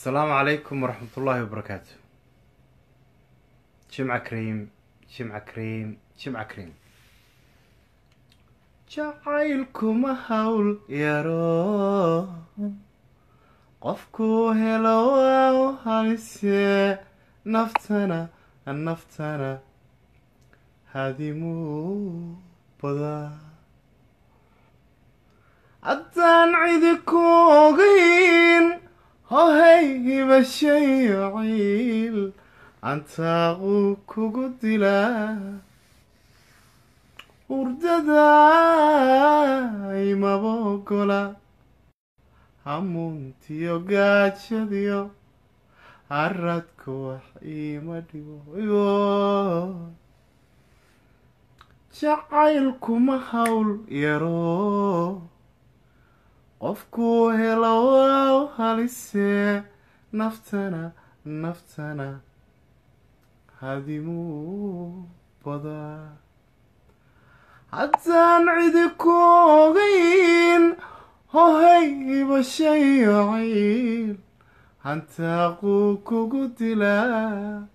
السلام عليكم ورحمة الله وبركاته. شمع كريم شمع كريم شمع كريم جعيلكم هول يارو قفكو هلو هالسي النفتنا هذي مو بدا عدان عيدكو غين هاي بشي عيل أنت أغوكو قدلا وردداي ما بوكولا همونتيو قاتشا ديو عردكو وحيما ديو جعايلكو محاول يرو قفكو هلواو هاليسي نفتنا هذي مو بدا عدان عيدكو غين هاي بشي عيل أنت أقوكو قدلا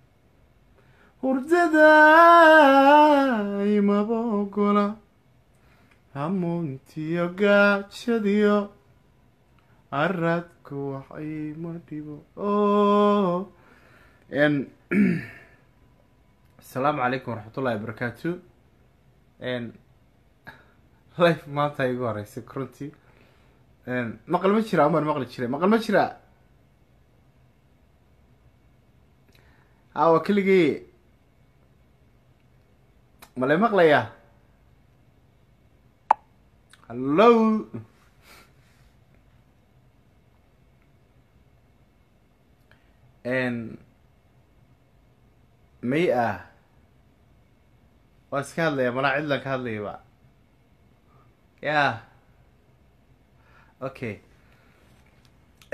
وردداي ما بوكولا همونتيو قاتشديو عردكو وحي مديبو السلام عليكم ورحمة الله وبركاته. لايف ما تايقو هوريسي كرونتي مقل ما جرا عمر مقل ما جرا كلقي مالي مقليا هلو ميئة واسك هذا مراعي لك هذا بقى يا اوكي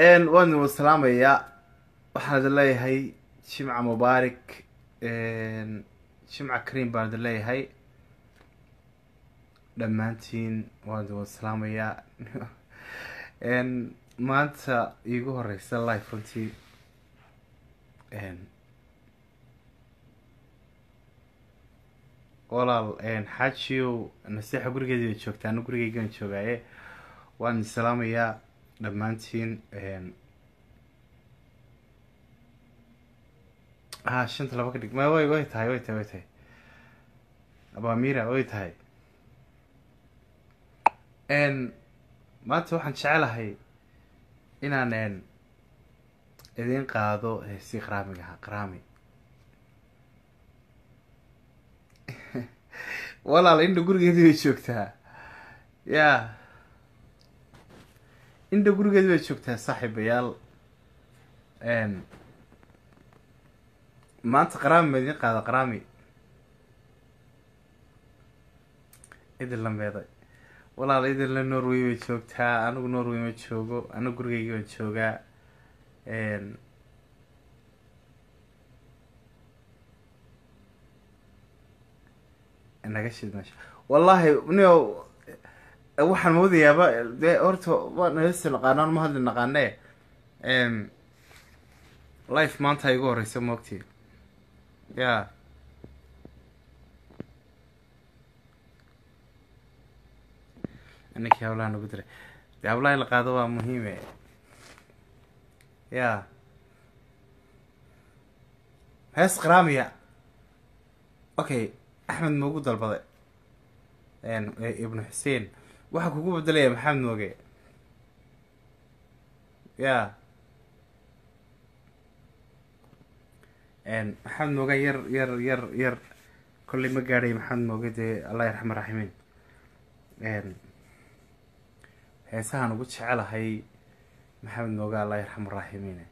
وان والسلام يا وحد الله هي شمعة مبارك شمعة كريم بعد الله هي دمانتين وان والسلام يا ما انت يقول رئيس اللايف انتي walaal xaajiyo naseexa gurigeeda joogta anu gurigeyga joogaaye waan salaamayaa dhamaantiin shanta laba ka dhig ma way tahay abamira way tahay maanta waxaan jecelahay inaan idin qaado heesii qaraamiga walaal inda gurigeedii way joogtaa yaa inda gurigeedii way joogtaa saaxiibayaal maanta qaraami ma idin qaada qaraami idin la meeday walaal idin la Norway way joogtaa anigu Norway ma joogo anigu gurigeygii waan joogaa أنا قشيد ماشي والله نيو واحد مودي يا با أورتو وانا لسه نقانان ما هذا النقانة لايف ما أنت يقول رسم وقتي يا أنك يا ولا أنا قدرة يا ولا القضاء مهمة يا هس قرامية أوكي أحمد موجود البضع ابن حسين واحد كوكو بدلية محمد موجي يا محمد موجي ير كل ما قاري محمد موجي الله يرحمه الراحمين هسان وقتش على هاي محمد موجي الله يرحمه الراحمين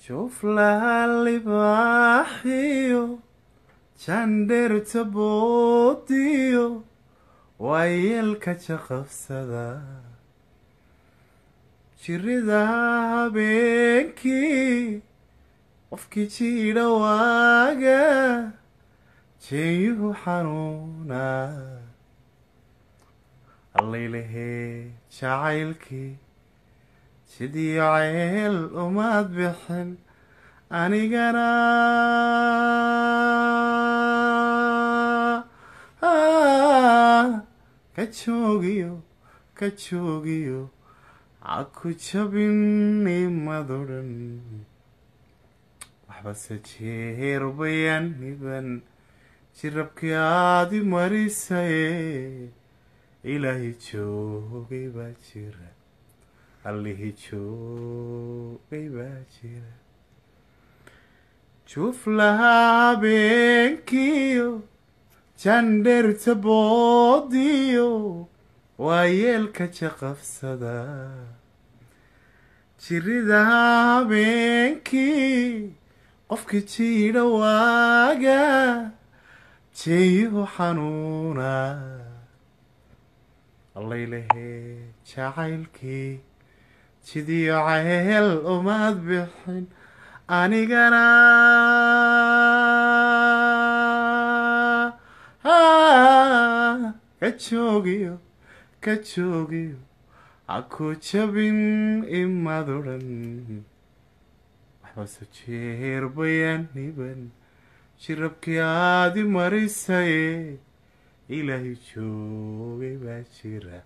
شوف لها اللي بحيو جندر تبوتيو ويلك شخف سدا شردا بينكي وفكي شيدا واقا شيو حنونا الليلة هي شعيلكي sidii ayl umaad bixin anigana ka joogiyo aku jabin nimaduran waxba sajeer bayan niban jirabki aadi marisay ilaahi joogay baa jira Allihii joogay baa jira Juf lahaa beenkiyo janderta boodiyo waa yeelka jaqafsada Jiridahaa beenki qofki jiidha waaga جيو حنونا الله إلهي جعلكي جدي عيل أماد بحن أني قنا كتشوغيو أكو جبين إما دورن محبسو جير بيان نيبن شربكي عادي مريساي إلهي جوغي باشيرا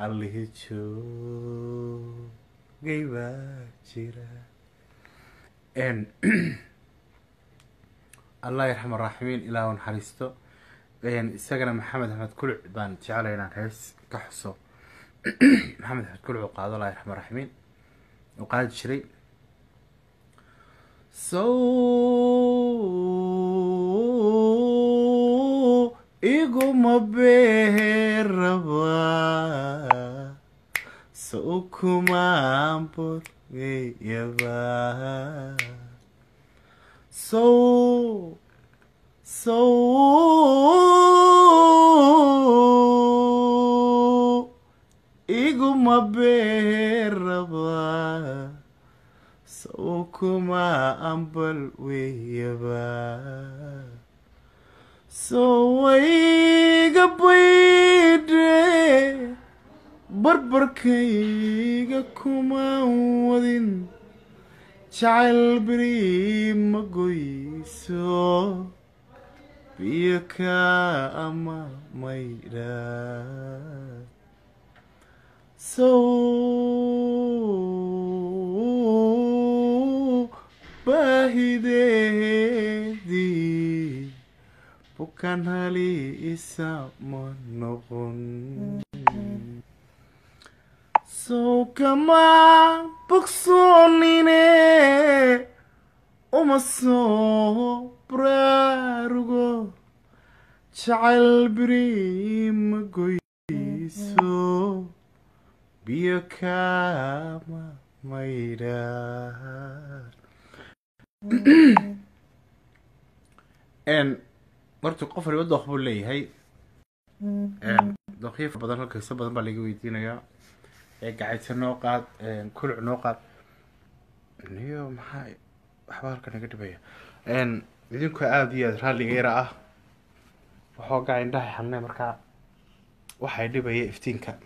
اللهي جوغي باشيرا إن الله يرحم الراحمين إلهو نحريستو إن إستغنى محمد أحمد كل عبان جعلينا نحس كحسو محمد أحمد كل عقاد الله يرحم الراحمين وقاد شري Igu mabeheraba So kumampur yaba So Igu mabeheraba So kumampur yaba So waiga baydre barbarkayga kuma wadin Jacayl beri magoyso biyaka ama mayra So bahideedi Bukan hali isa monokon So kama puksunine Umaso prarugo Jacayl beri magoyso Biyaka ama mayra And مرتو قفل يود أخبر لي هاي دقيقة بدل هالقصة بدل بالجويتينا يا قاعدة نقاط كل نقاط اليوم هاي أحوالك أنا كتبيه إن بدون كأذية هاللي غيره وحق قاعد ده حنا مركب واحد يبيه إفتين كا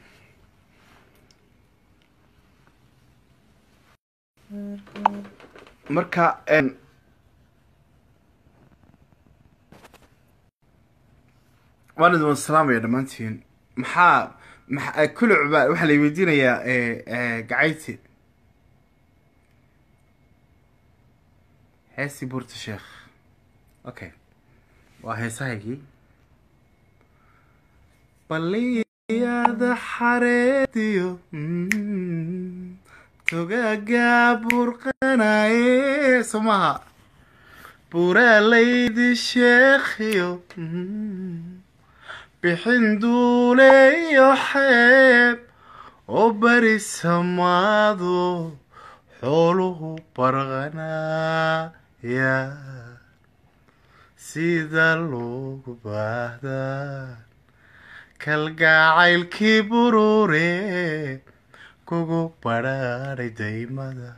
مركب إن والد والسلام يا دمانتين محا كل عباد وحا لي ويدينا يا قعيتي هاسي بورت الشيخ اوكي وهيسايكي بلي يا ذا حريتيو توغاقا بورقناي سمها بورا ليدي الشيخيو بحندو لي يحب وبري سمادو حوله برغنا يا سيدا لوغ بهدا كالقاعيل كبروري كوغو براري دايمدا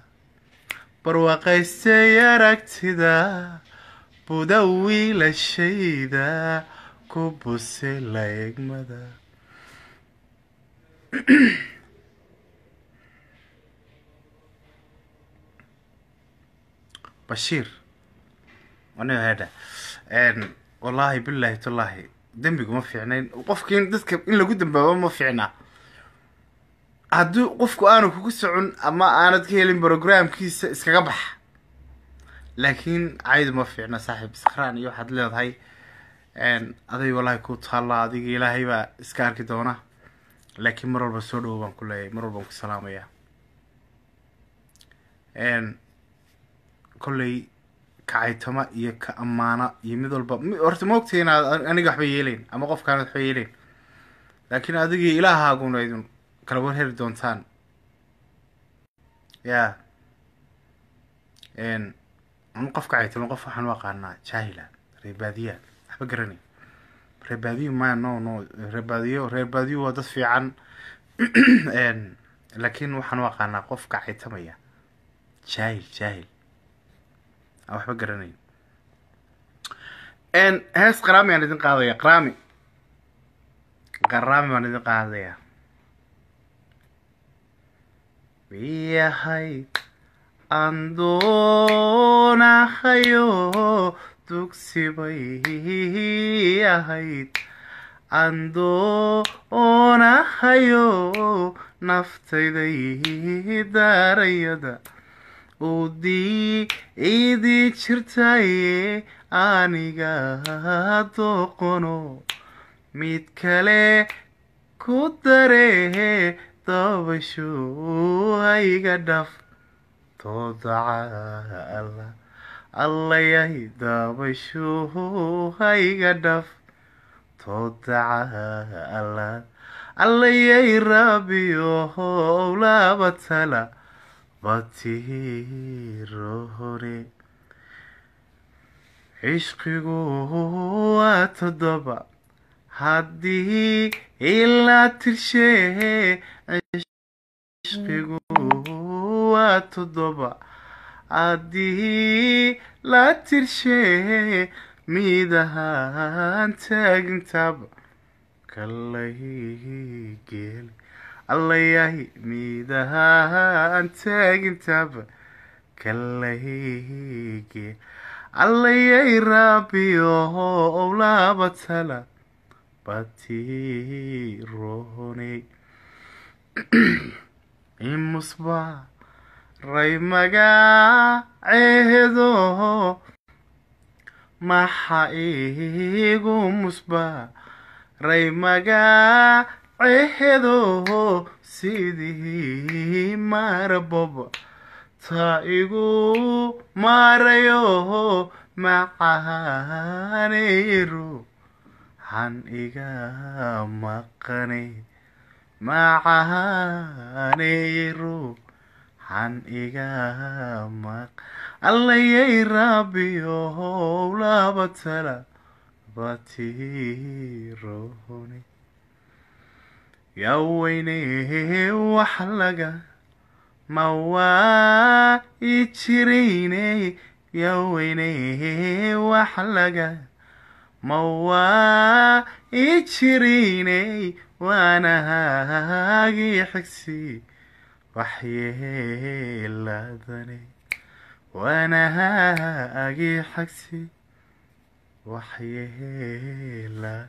برواقي السيارة كتدا بدوي للشيدا كوبوسي لا يجمدا بشير وانا هذا والله بالله تالله دنبي ما فيعنين وقفكين دتك ان لو دنبا ما فيعنا هادو قفكو انا كوكو سكون اما اناد كهلين بروجرامكيس اسكغا بخ لكن عيد ما فيعنا صاحب سخران iyo waxaad leedahay aday wallahi ku taala adiga ilaahay ba iska arki doona laakiin mar walba soo dhawaan ku leeyahay mar walba ku salaamaya كلي كعيتما يك أمانا يمدل بام أرت موقتين أنا جح بيلين أما قف كانت بيلين لكن أدقي إلها أقوم رايدون كلبون هير دونتان يا إن موقف كعيت موقف حنواقعنا جاهلا ربادية أحبقرني ربادية ما نو ربادية وتصفي عن إن لكن وحنواقعنا قف كعيتما يا جاهل أو حب قرني إن هس قرامي يعني ذن قاضية قرامي يعني ذن قاضية بيا هاي عندنا خيو تكسي بيا هاي عندنا خيو نفتي ذي داريدا ودي إيدي شرتاي أنيقا توقنو ميتكالي كدري طبشو هايقا دف تودعا الله يهي طبشو هايقا دف تودعا الله يهي ربي ولا بطلا باتيرو هوري عشقو اتدبا هادي إلا ترشي عشقو اتدبا هادي لا ترشي ميدهان تاقنتاب كالله قيل الله يهي ميدها أنت جنتاب كلهيك الله يهي ربي ولا بطلا باتيروني المصباح ريمجا عهدو ما حقيقو مصباح ريمجا عهدو سيدي ماربوب تايغو ماريو معانيرو عن إيغا مقني معانيرو عن إيغا مق الله يربي ولا بطلا باتيروني يا ويني وحلقة موا يتشريني يا ويني وحلقة موا يتشريني وانا هاقي حكسي وحيه اللذني وانا هاقي حكسي وحيه اللذني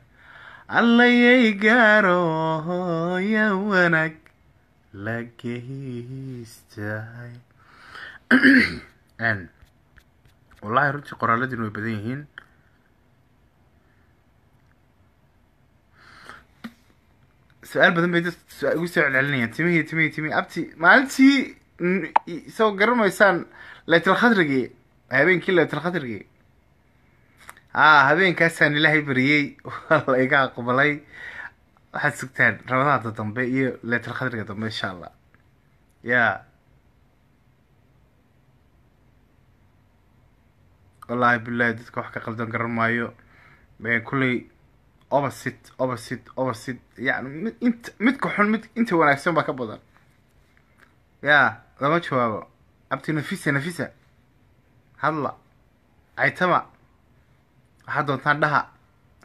الله يجارو يا ونك لكيستاي ان والله رجع قرالدين ويبديهين سؤال بدن بيدس ويسأل علني تمي أبتي مالتي سو قرر ما يسان لا تلخدرجي هبين كله تلخدرجي هبين كاسان إلهي بريي والله يقع قبلي واحد سكتان رمضان تطنبي لا تلخدرقة طنبي إن شاء الله يا والله بالله ديتكو حكا قلدون قرر مايو بين كلي أوبر ست يعني انت متكو حل انت وانا اكسون باك أبوضا يا لما تشوابو أبتي نفيسة هلا عيتما واحد دونتان دها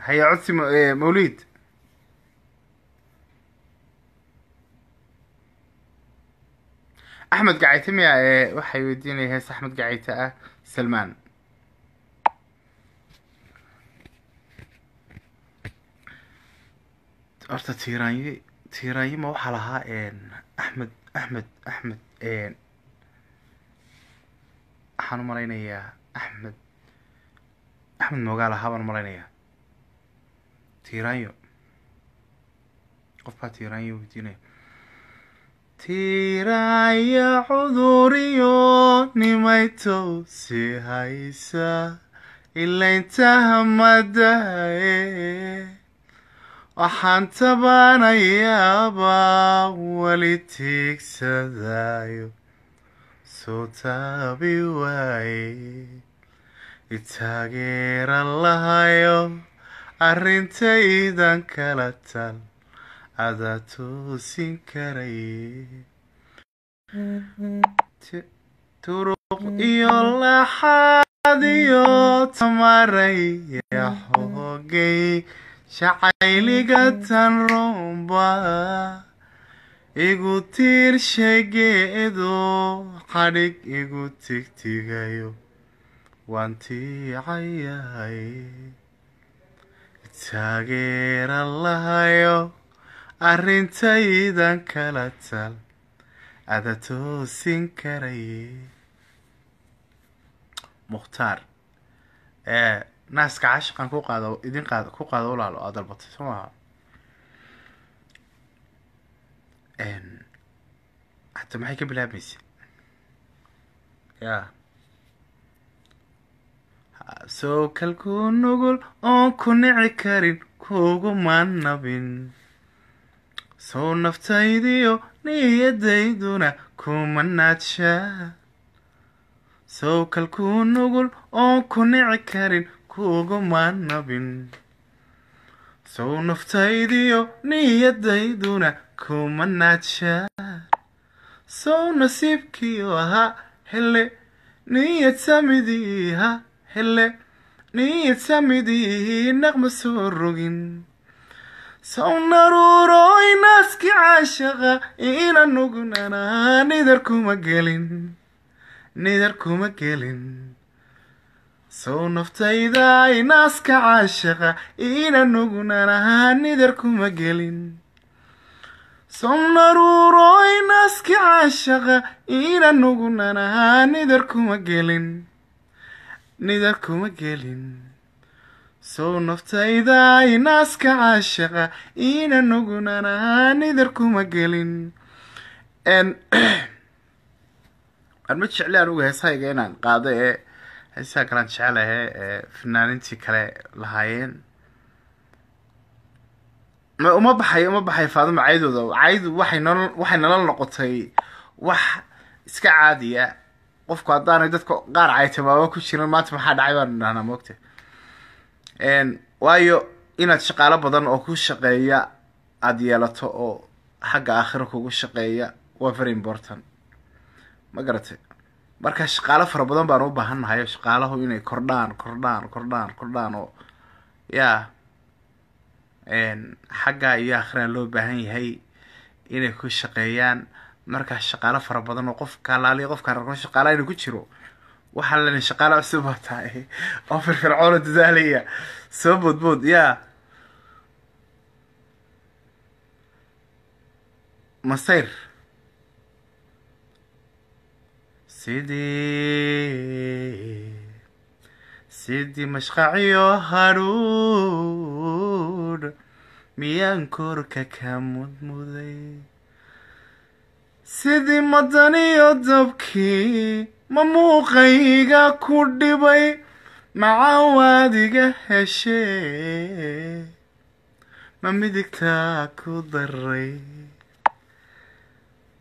هيا عدسي موليد أحمد قاعيته ميا وحي وديني هس أحمد قاعيته سلمان أرتا تيراني ما وحلها أحمد حنو مرينا يا أحمد مقالة هابن مرينا يا تيرانيو قفها تيرانيو وديني تيرايا عذوريو نميتو سيهايسا إلا انتهى مدهي وحان تبانا يابا وليتيك سدايو صوتا بيواي اتاقير اللهايو عرينتا ايدان كالتال عدا توسين كري تروق ايو لحاديو تماري يا حوقي شعيلي قطن رومبا ايقو تير شاقي ادو حريق ايقو تيك تيغايو وانتي عياي اتاقير اللهايو أرنتا إيدان كالتال أدا توسين كري مختار ناس كعشقان كوقا دولة لو أدا البطيطوها حتى ما حيكي بلا ميسي يا سو كالكون نقول أو كنعي كارين كوغو مان نبين سو نفتايديو نيديدونا كومناتشا سو كالكون نقول أو كنعي كارين كوغو مان نبين سو نفتايديو نيديدونا كومناتشا سو نصيبكي وها هلي نية سامديها هلي نية سامديه نغمة سورقين سونا روروي ناسكي عاشقة إينا نقنانا نيدركو مجالين سونا فتايداي ناسكي عاشقة إينا نقنانا نيدركو مجالين سونا روروي ناسكي عاشقة إينا نقنانا نيدركو مجالين سو نفتايدا ناس كعاشقة إينا نقنانا نيدركو مجالين المتشع لها نوغي هساي قينا قاضي هساي كران شعالها فنانينتي كلا لهايين ما بحي فاضم عايدو وحي نلال نقطي وح اسكا عادية قفكو عدانا يدادكو قار عايته ما وكو شيران مات محاد عايبان نانا موكته waayo inaad shaqaalo badan oo ku shaqeeya aad yeelato oo xagga aakhira kugu shaqeeya waa very important ma garatay marka shaqaalo fara badan baan u baahannahay shaqaalahu inay kordhaan oo yaa xagga iyo aakhira loo baahan yahay inay ku shaqeeyaan marka shaqaalo fara badan oo qofka laaliyo qofka raqmo shaqaalaha inuu ku jiro وحلنا شقالة عصبة تاعي أوفر فرعون تزاهلية سبود بود يا مصير سيدي مشقعيو هارون ميان كوركا كامود مودي سيدي مدنيو دبكي مموقيقا كردي باي معاواديقا هشي مميدكتا كدري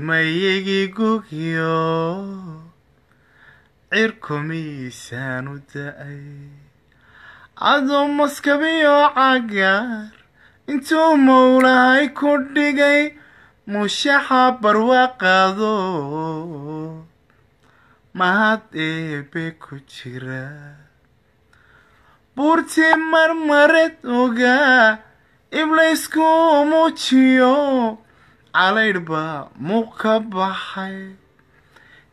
ما يجي كوكيو cirkomii saanu da'ay cado maskabiyo cagaar intuu mowlahay ku dhigay mushaxa barwaaqado mahad eebe ku jira buurtii marmareed ogaa iblaysku muujiyo calaydhba muu ka baxay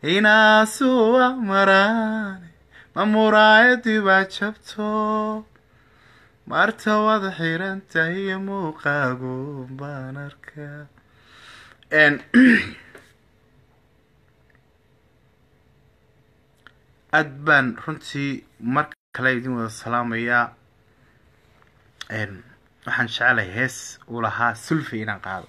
inaasu amarane ma muraayadii baa jabto marta waad xirantahay muuqaagu baan arkaa. Aad baan runtii mar kale idin wada salaamayaa. Waxaan jeclahay hees u lahaa sulfi inaan qaado.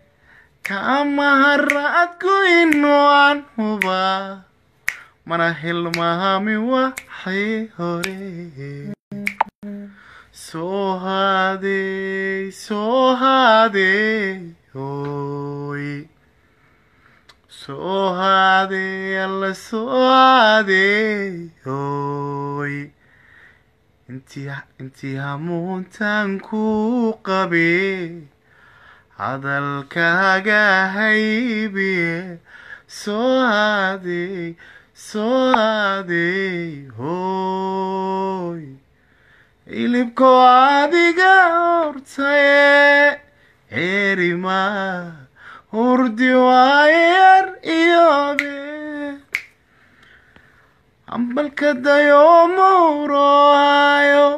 كاما رأتكو انوان وبا mana hilmahami waxay hore soo haadey hooy soo haadey alla soo haadey hooy intii hamuuntaan ku qabey hadalkaaga haybiye soo haadey soo haadey hooy ilibko adiga hortaye erima hurdi waayer iyobe ambalka dayo mowrohayo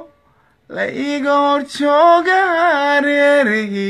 la iga horjoogaar erehi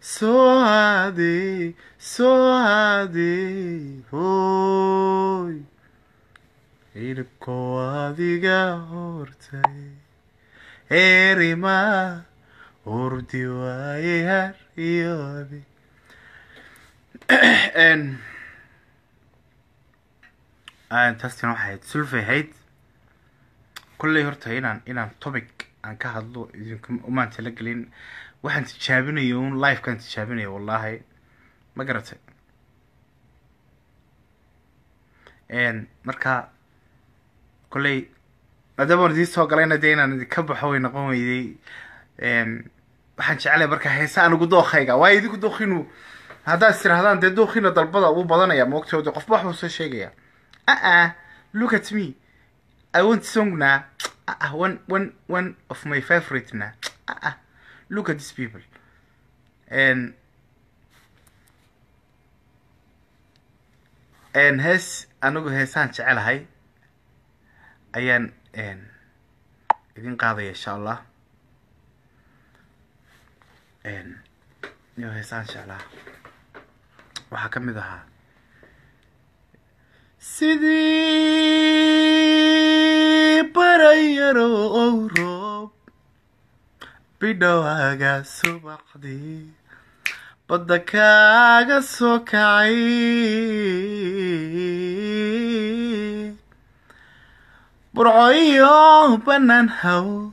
سو هادي هوي ilibko adiga hortay erima urdi waaye har iyoobi. Taasina waxay ahayd sulfay hayd kulley horta inaan topic aan ka hadlo idinka umaan talagelin waxaan tijaabinayo live-kan tijaabinayo wallaahi ma garatay markaa كلي أدبر دي سوق علينا دينا نذكب حوي نقوم يدي حنش على بركة حسان وجدوا خيجا وايد وجدوا خينو هذا السر هذا ده دو خينو طلبة أبو بدنا يا موقته وقف بحر وسشيء يا look at me I want song na one of my favorite na look at these people and his أنا جو حسان شعل هاي أيان إذن قاضي إن شاء الله يوهيسان إن شاء الله وحكم ذها سيدي برايرو أوروب بدواغا سبقدي بدكاغا سوكعي برعيو بنان هاو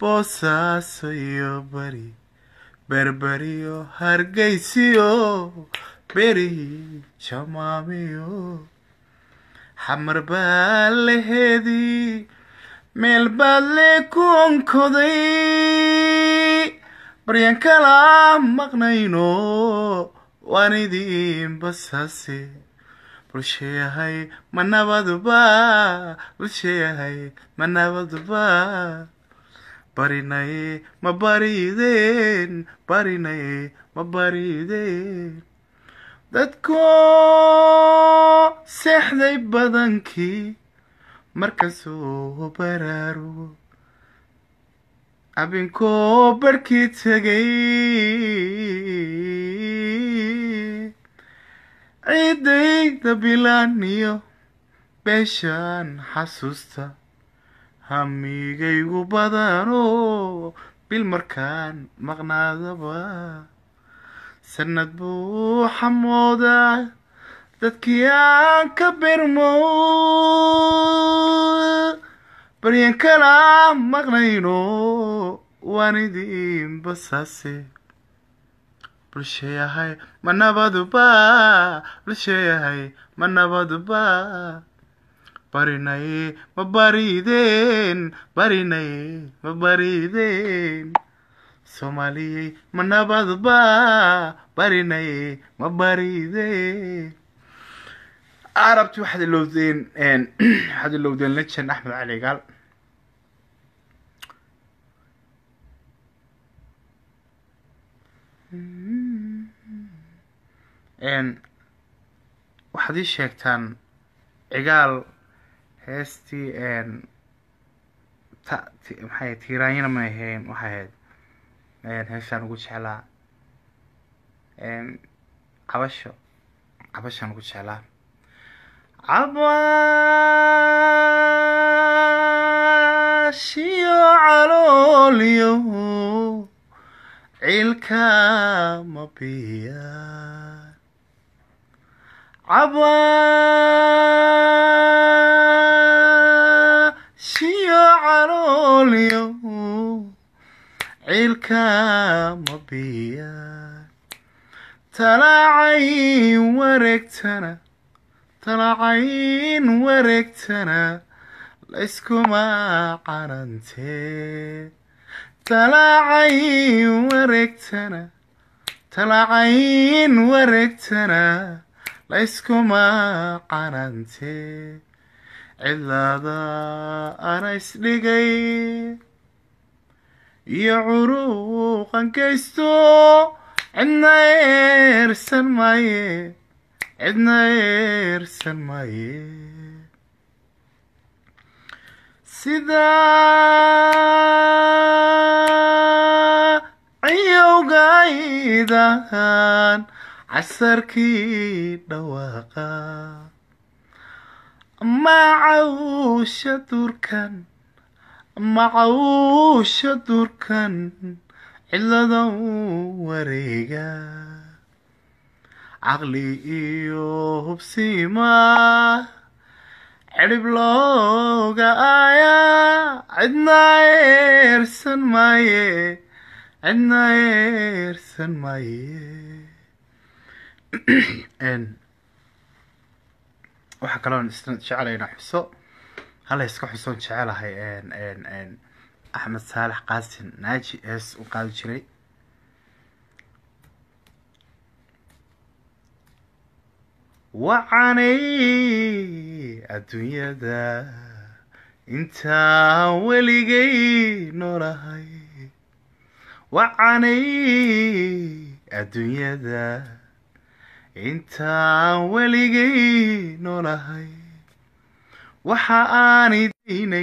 بوساسو يو بري بربريو هرقيسيو بري شماميو حمر بالهدي ميل بالكون كودي بريان كلام مغنينو واندين بساسي وشي هاي منا بدبا وشي هاي منا بدبا بريناي ما بريدين بريناي ما بريدين دتكو سحلي بدنكي مركزو برارو أبينكو بركي تجي عيديك دبيلانيو بشان حسوستا همي جيو بدارو بالمركان مغناضبا سند بو حمودا تذكيان كبرمو بريان كلام مغنينو واندين بساسي برشيا هاي منا بدبا برشيا هاي منا بدبا بريناي ما بريدين بريناي ما بريدين سومالي منا بدبا بريناي ما بريدين عربت واحد اللودين واحد اللودين لتشن أحمد علي قال واحد الشيكتان عقال هستي تأتي محايا تيرانينا ما يهين وحايد هستان قوش على عباشان قوش على عباشيو علوليو عيلكا مبيان عباشيو علوليو عيلكا مبيان تلاعي ورقتنا طلعين ورقتنا لاسكما عرنتي طلعين ورقتنا طلعين ورقتنا لاسكما عرنتي إلا ذا أنا إسلقي يا عروق أنكيستو عنا يرسل ماي عدنا يرسل ماي سيدا عيو قايدان عسركي دواقا ما عوشة دركن ما عوشة دركن إلا دوريقا عقلي إيوه بسيما عرب لوغا آيا عدنا يرسن مايه عدنا يرسن مايه وحكا لون استنت شعالينا حسو هلا يسكو حسون شعاله هاي أحمد صالح قاسم ناجي اس وقال جري وعني الدنيا دا انت وليجي نورهاي وعني الدنيا دا انت وليجي نورهاي وحاني ديني